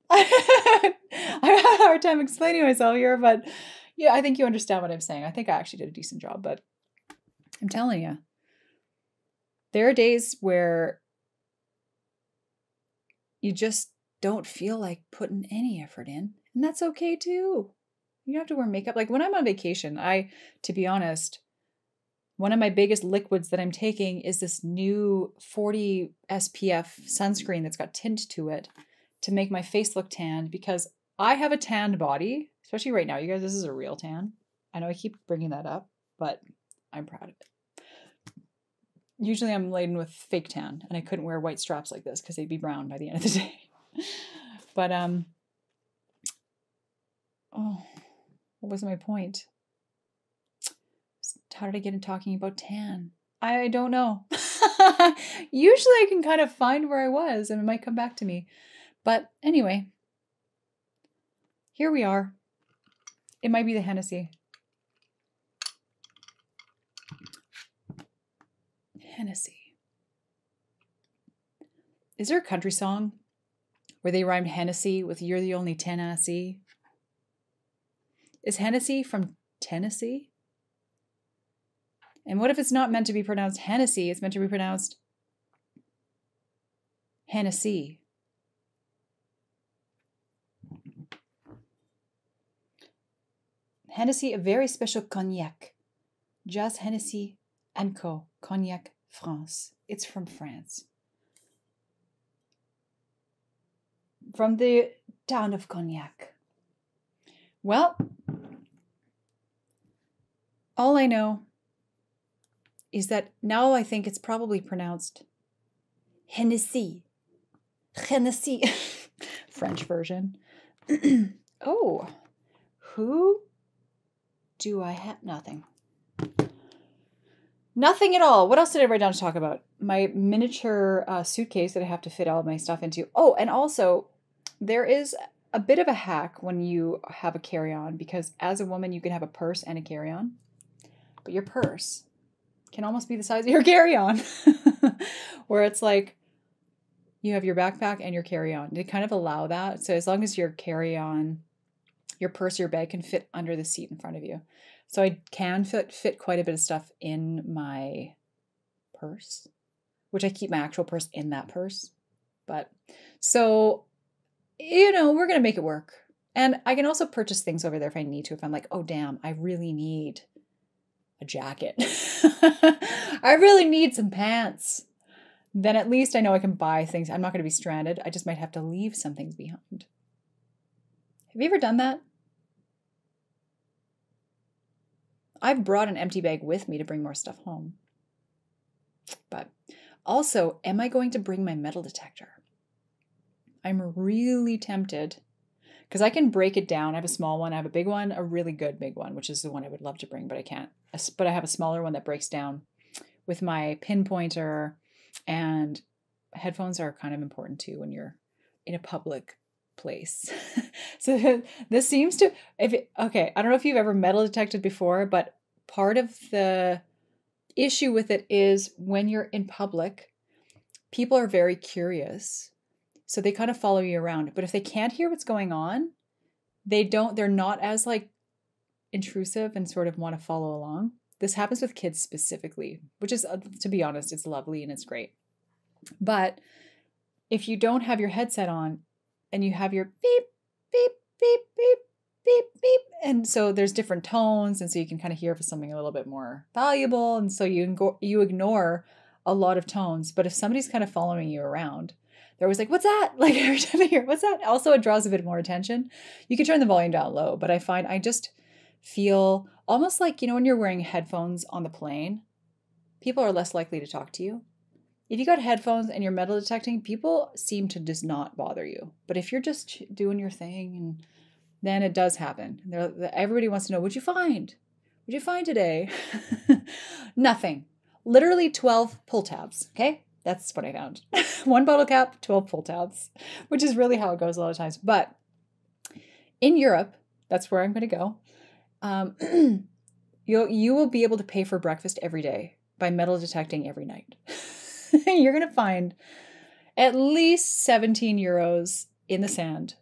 I had a hard time explaining myself here, but yeah, I think you understand what I'm saying. I think I actually did a decent job, but I'm telling you, there are days where you just don't feel like putting any effort in, and that's okay too. You don't have to wear makeup. Like when I'm on vacation, I, to be honest, one of my biggest liquids that I'm taking is this new forty S P F sunscreen that's got tint to it, to make my face look tanned, because I have a tanned body, especially right now. You guys, this is a real tan. I know I keep bringing that up, but I'm proud of it. Usually I'm laden with fake tan and I couldn't wear white straps like this because they'd be brown by the end of the day. But, um, oh, what was my point? How did I get into talking about tan? I don't know. Usually I can kind of find where I was and it might come back to me. But anyway, here we are. It might be the Hennessy. Hennessy. Is there a country song where they rhymed Hennessy with "You're the only Tennessee"? Is Hennessy from Tennessee? And what if it's not meant to be pronounced Hennessy? It's meant to be pronounced Hennessy. Hennessy, a very special cognac. Just Hennessy and Co. Cognac France. It's from France. From the town of Cognac. Well, all I know is that now I think it's probably pronounced Hennessy. Hennessy. French version. Oh, who... do I have nothing? Nothing at all. What else did I write down to talk about? My miniature uh, suitcase that I have to fit all my stuff into. Oh, and also there is a bit of a hack when you have a carry-on, because as a woman, you can have a purse and a carry-on, but your purse can almost be the size of your carry-on where it's like you have your backpack and your carry-on. They kind of allow that. So as long as your carry-on, your purse, your bag can fit under the seat in front of you. So I can fit, fit quite a bit of stuff in my purse, which I keep my actual purse in that purse. But so, you know, we're going to make it work. And I can also purchase things over there if I need to, if I'm like, oh, damn, I really need a jacket. I really need some pants. then at least I know I can buy things. I'm not going to be stranded. I just might have to leave some things behind. Have you ever done that? I've brought an empty bag with me to bring more stuff home. But also, am I going to bring my metal detector? I'm really tempted because I can break it down. I have a small one, I have a big one, a really good big one, which is the one I would love to bring, but I can't. But I have a smaller one that breaks down with my pin pointer, and headphones are kind of important too when you're in a public place. So this seems to, if it, okay, I don't know if you've ever metal detected before, but part of the issue with it is when you're in public, people are very curious. So they kind of follow you around, but if they can't hear what's going on, they don't, they're not as like intrusive and sort of want to follow along. This happens with kids specifically, which is, to be honest, it's lovely and it's great. But if you don't have your headset on and you have your beep, beep, beep, beep, beep, beep, and so there's different tones. And so you can kind of hear if it's something a little bit more valuable. And so you, you ignore a lot of tones, but if somebody's kind of following you around, they're always like, what's that? Like every time I hear, what's that? Also, it draws a bit more attention. You can turn the volume down low, but I find I just feel almost like, you know, when you're wearing headphones on the plane, people are less likely to talk to you. If you got headphones and you're metal detecting, people seem to just not bother you. But if you're just doing your thing, and then it does happen. They're, everybody wants to know, what'd you find? What'd you find today? Nothing. Literally twelve pull tabs, okay? That's what I found. One bottle cap, twelve pull tabs, which is really how it goes a lot of times. But in Europe, that's where I'm going to go. Um, you'll, you will be able to pay for breakfast every day by metal detecting every night. You're going to find at least seventeen euros in the sand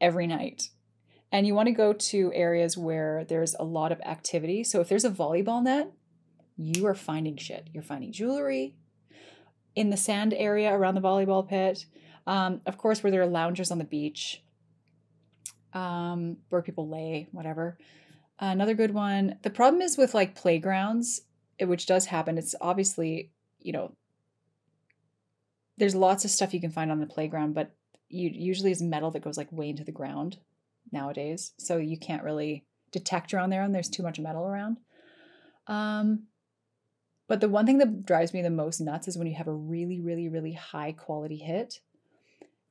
every night. And you want to go to areas where there's a lot of activity. So if there's a volleyball net, you are finding shit. You're finding jewelry in the sand area around the volleyball pit. Um, of course, where there are loungers on the beach, um, where people lay, whatever. Uh, another good one. The problem is with like playgrounds, which does happen. It's obviously, you know, there's lots of stuff you can find on the playground, but you usually is metal that goes like way into the ground nowadays. So you can't really detect around there, and there's too much metal around. Um, But the one thing that drives me the most nuts is when you have a really, really, really high quality hit,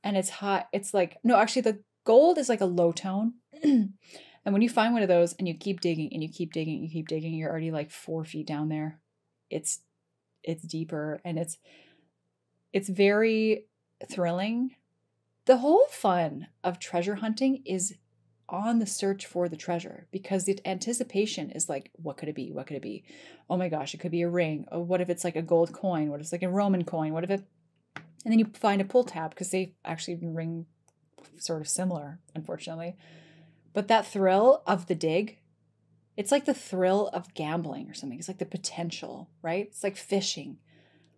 and it's high. It's like, no, actually the gold is like a low tone. And when you find one of those and you keep digging and you keep digging, you keep digging, you're already like four feet down there. It's, it's deeper, and it's, it's very thrilling. The whole fun of treasure hunting is on the search for the treasure, because the anticipation is like, what could it be? What could it be? Oh my gosh, it could be a ring. Oh, what if it's like a gold coin? What if it's like a Roman coin? What if it, and then you find a pull tab, because they actually ring sort of similar, unfortunately. But that thrill of the dig, it's like the thrill of gambling or something. It's like the potential, right? It's like fishing.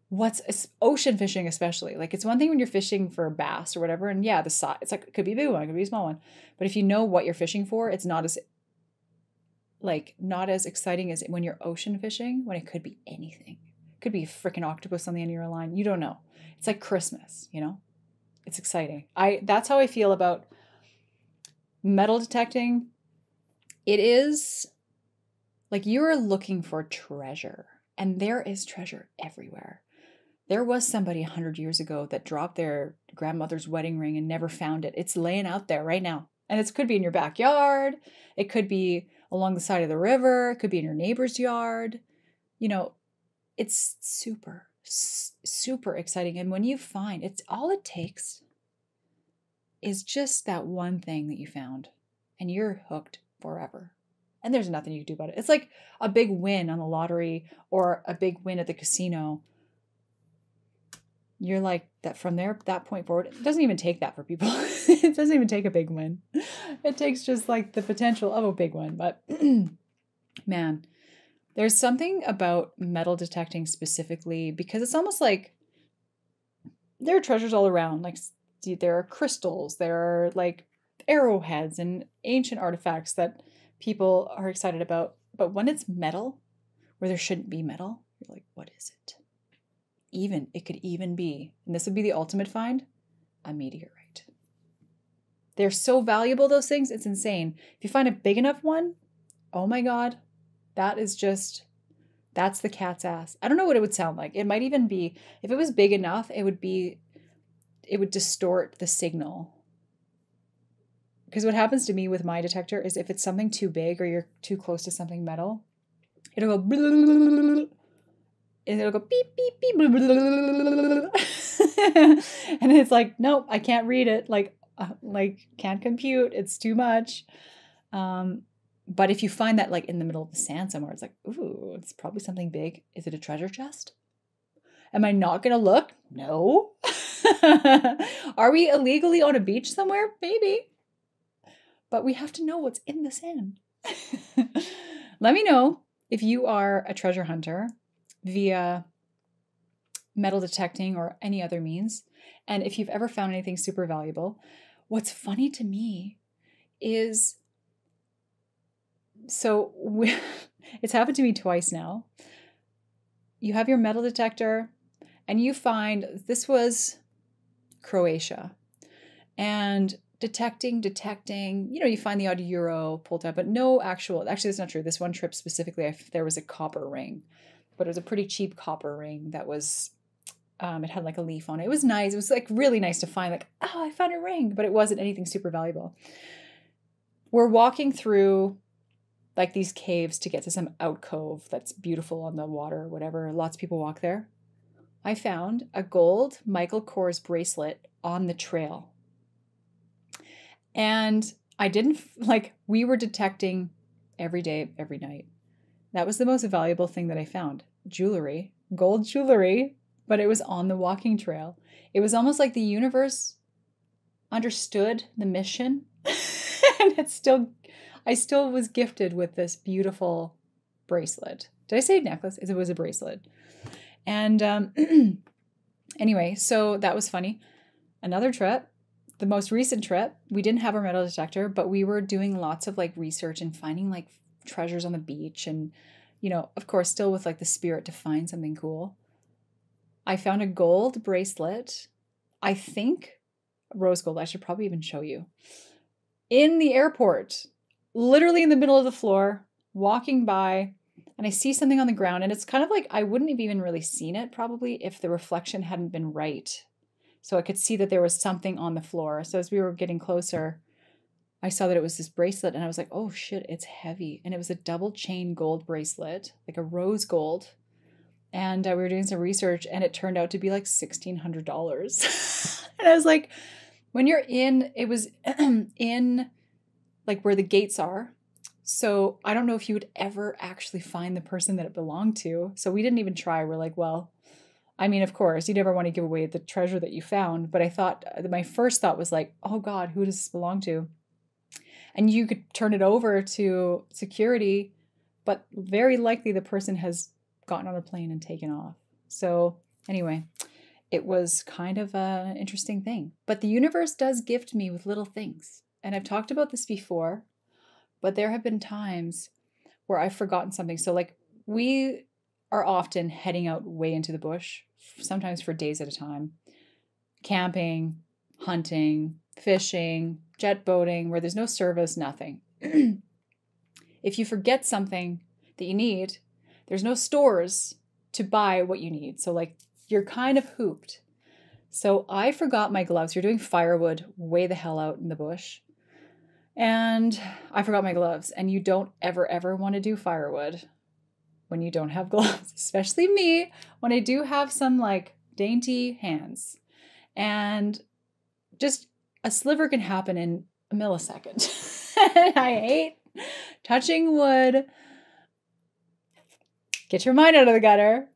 What's ocean fishing, especially, like it's one thing when you're fishing for a bass or whatever, and yeah, the size, it's like it could be a big one, it could be a small one, but if you know what you're fishing for, it's not as like not as exciting as when you're ocean fishing, when it could be anything. It could be a freaking octopus on the end of your line. You don't know. It's like Christmas, you know. It's exciting. I that's how I feel about metal detecting. It is like you are looking for treasure, and there is treasure everywhere. There was somebody a hundred years ago that dropped their grandmother's wedding ring and never found it. It's laying out there right now. And it could be in your backyard. It could be along the side of the river. It could be in your neighbor's yard. You know, it's super, super exciting. And when you find, it's all it takes is just that one thing that you found, and you're hooked forever. And there's nothing you can do about it. It's like a big win on the lottery or a big win at the casino. You're like that from there, that point forward, it doesn't even take that for people. It doesn't even take a big win. It takes just like the potential of a big win. But man, there's something about metal detecting specifically, because it's almost like there are treasures all around. Like there are crystals, there are like arrowheads and ancient artifacts that people are excited about. But when it's metal, where there shouldn't be metal, you're like, what is it? even, it could even be, and this would be the ultimate find, a meteorite. They're so valuable, those things, it's insane. If you find a big enough one, oh my God, that is just, that's the cat's ass. I don't know what it would sound like. It might even be, if it was big enough, it would be, it would distort the signal. Because what happens to me with my detector is if it's something too big or you're too close to something metal, it'll go, and it'll go beep, beep, beep, and it's like, nope, I can't read it. Like, uh, like can't compute. It's too much. Um, but if you find that like in the middle of the sand somewhere, it's like, ooh, it's probably something big. Is it a treasure chest? Am I not going to look? No. Are we illegally on a beach somewhere? Maybe. But we have to know what's in the sand. Let me know if you are a treasure hunter via metal detecting or any other means, and if you've ever found anything super valuable. What's funny to me is, so we, it's happened to me twice now. You have your metal detector and you find, this was Croatia, and detecting, detecting, you know, you find the odd euro pulled out, but no actual, actually that's not true. This one trip specifically, I, there was a copper ring, but it was a pretty cheap copper ring that was, um, it had like a leaf on it. It was nice. It was like really nice to find, like, oh, I found a ring, but it wasn't anything super valuable. We're walking through like these caves to get to some alcove that's beautiful on the water or whatever. Lots of people walk there. I found a gold Michael Kors bracelet on the trail. And I didn't, like, we were detecting every day, every night. That was the most valuable thing that I found. Jewelry, gold jewelry, but it was on the walking trail. It was almost like the universe understood the mission. And it's still, I still was gifted with this beautiful bracelet. Did I say necklace? It was a bracelet. And um, anyway, so that was funny. Another trip. The most recent trip, we didn't have our metal detector, but we were doing lots of like research and finding like treasures on the beach. And, you know, of course, still with like the spirit to find something cool. I found a gold bracelet, I think rose gold. I should probably even show you, in the airport, literally in the middle of the floor, walking by, and I see something on the ground. And it's kind of like, I wouldn't have even really seen it probably if the reflection hadn't been right. So I could see that there was something on the floor. So as we were getting closer, I saw that it was this bracelet, and I was like, oh shit, it's heavy. And it was a double chain gold bracelet, like a rose gold. And uh, we were doing some research, and it turned out to be like sixteen hundred dollars. And I was like, when you're in, it was in like where the gates are. So I don't know if you would ever actually find the person that it belonged to. So we didn't even try. We're like, well, I mean, of course, you never want to give away the treasure that you found. But I thought, my first thought was like, oh God, who does this belong to? And you could turn it over to security, but very likely the person has gotten on a plane and taken off. So anyway, it was kind of an interesting thing. But the universe does gift me with little things. And I've talked about this before, but there have been times where I've forgotten something. So like we are often heading out way into the bush, sometimes for days at a time, camping, hunting, fishing, jet boating, where there's no service, nothing. If you forget something that you need, there's no stores to buy what you need. So like you're kind of hooped. So I forgot my gloves. You're doing firewood way the hell out in the bush. And I forgot my gloves, and you don't ever, ever want to do firewood when you don't have gloves, especially me, when I do have some like dainty hands. And just a sliver can happen in a millisecond. I hate touching wood. Get your mind out of the gutter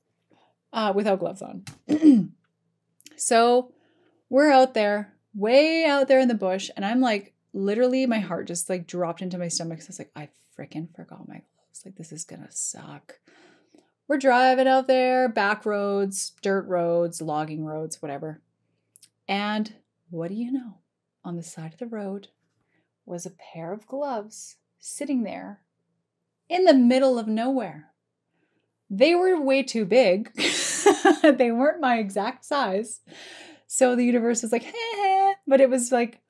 uh, without gloves on. So we're out there, way out there in the bush. And I'm like, literally my heart just like dropped into my stomach. So I was like, I freaking forgot my gloves. Like, this is gonna suck. We're driving out there, back roads, dirt roads, logging roads, whatever. And what do you know? On the side of the road was a pair of gloves sitting there in the middle of nowhere. They were way too big. They weren't my exact size. So the universe was like, hey, but it was like,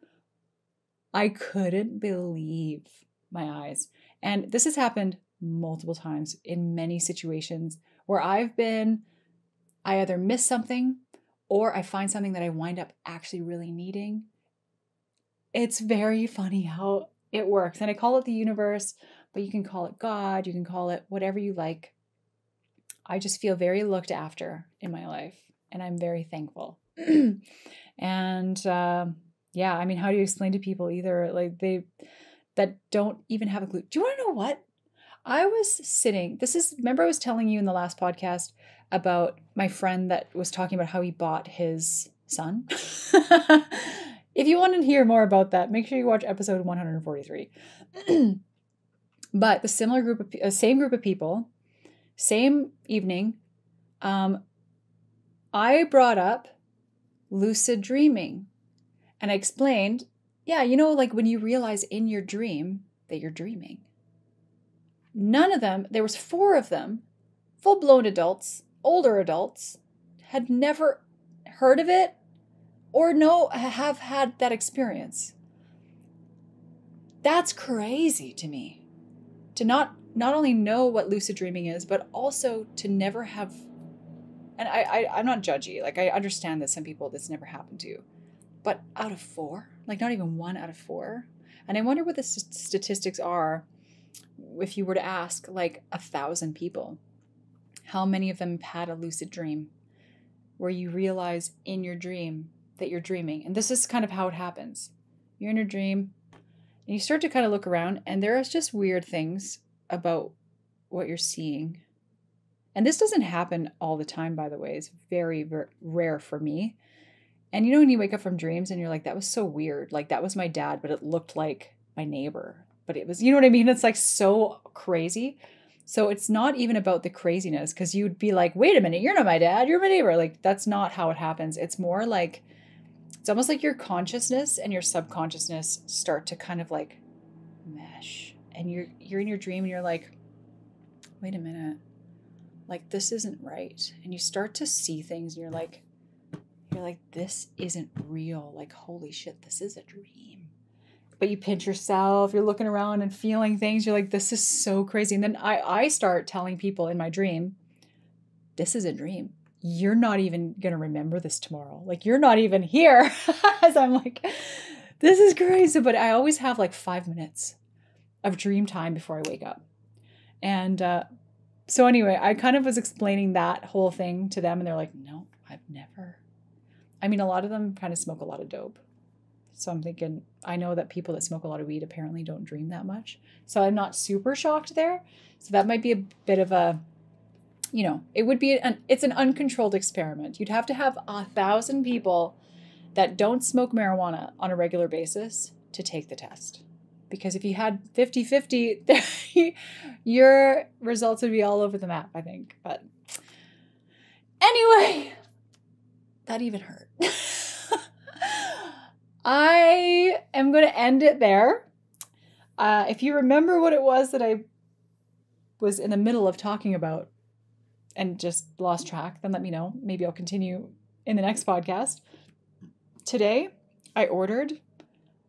I couldn't believe my eyes. And this has happened multiple times in many situations where I've been, I either miss something or I find something that I wind up actually really needing. It's very funny how it works. And I call it the universe, but you can call it God, you can call it whatever you like. I just feel very looked after in my life, and I'm very thankful. And uh, yeah, I mean, how do you explain to people either like they that don't even have a clue? Do you want to know what? I was sitting, this is, remember I was telling you in the last podcast about my friend that was talking about how he bought his son? If you want to hear more about that, make sure you watch episode one forty-three. But the similar group of, uh, same group of people, same evening, um, I brought up lucid dreaming and I explained, yeah, you know, like when you realize in your dream that you're dreaming. None of them, there was four of them, full-blown adults, older adults, had never heard of it or no, have had that experience. That's crazy to me. To not, not only know what lucid dreaming is, but also to never have, and I, I, I'm not judgy, like I understand that some people this never happened to, but out of four, like not even one out of four. And I wonder what the st- statistics are if you were to ask like a thousand people, how many of them had a lucid dream where you realize in your dream that you're dreaming. And this is kind of how it happens. You're in your dream and you start to kind of look around and there's just weird things about what you're seeing. And this doesn't happen all the time, by the way. It's very, very rare for me. And you know, when you wake up from dreams and you're like, that was so weird. Like that was my dad, but it looked like my neighbor. But it was, you know what I mean? It's like so crazy. So it's not even about the craziness because you'd be like, wait a minute, you're not my dad, you're my neighbor. Like that's not how it happens. It's more like, it's almost like your consciousness and your subconsciousness start to kind of like mesh. And you're, you're in your dream and you're like, wait a minute, like this isn't right. And you start to see things and you're like, you're like, this isn't real. Like, holy shit, this is a dream. But you pinch yourself, you're looking around and feeling things. You're like, this is so crazy. And then I, I start telling people in my dream, this is a dream. You're not even going to remember this tomorrow. Like you're not even here. As I'm like, this is crazy. But I always have like five minutes of dream time before I wake up. And uh, so anyway, I kind of was explaining that whole thing to them and they're like, no, I've never. I mean, a lot of them kind of smoke a lot of dope. So I'm thinking, I know that people that smoke a lot of weed apparently don't dream that much. So I'm not super shocked there. So that might be a bit of a, you know, it would be, an, it's an uncontrolled experiment. You'd have to have a thousand people that don't smoke marijuana on a regular basis to take the test. Because if you had fifty fifty, your results would be all over the map, I think. But anyway, that even hurt. I am going to end it there. Uh, if you remember what it was that I was in the middle of talking about and just lost track, then let me know. Maybe I'll continue in the next podcast. Today, I ordered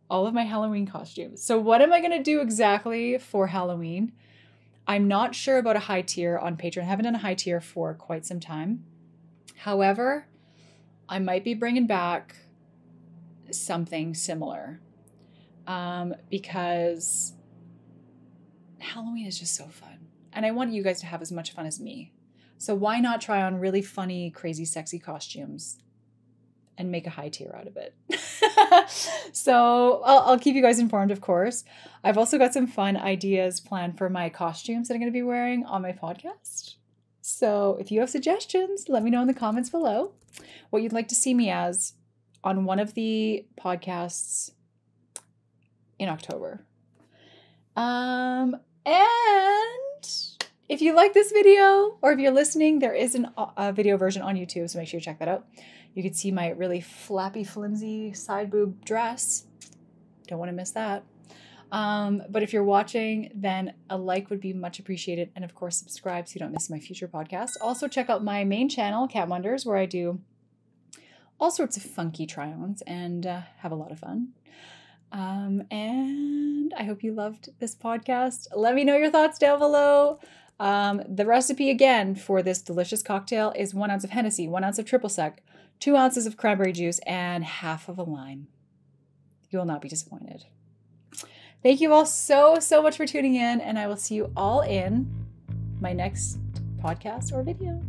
all of my Halloween costumes. So what am I going to do exactly for Halloween? I'm not sure about a high tier on Patreon. I haven't done a high tier for quite some time. However, I might be bringing back something similar um, because Halloween is just so fun. And I want you guys to have as much fun as me. So why not try on really funny, crazy, sexy costumes and make a high tier out of it? So I'll, I'll keep you guys informed, of course. I've also got some fun ideas planned for my costumes that I'm going to be wearing on my podcast. So if you have suggestions, let me know in the comments below what you'd like to see me as on one of the podcasts in October. Um, and if you like this video or if you're listening, there is an, a video version on YouTube, so make sure you check that out. You can see my really flappy, flimsy side boob dress. Don't want to miss that. Um, but if you're watching, then a like would be much appreciated. And of course, subscribe so you don't miss my future podcasts. Also check out my main channel, Kat Wonders, where I do all sorts of funky try-ons and uh, have a lot of fun. Um, and I hope you loved this podcast. Let me know your thoughts down below. Um, the recipe again for this delicious cocktail is one ounce of Hennessy, one ounce of triple sec, two ounces of cranberry juice, and half of a lime. You will not be disappointed. Thank you all so, so much for tuning in, and I will see you all in my next podcast or video.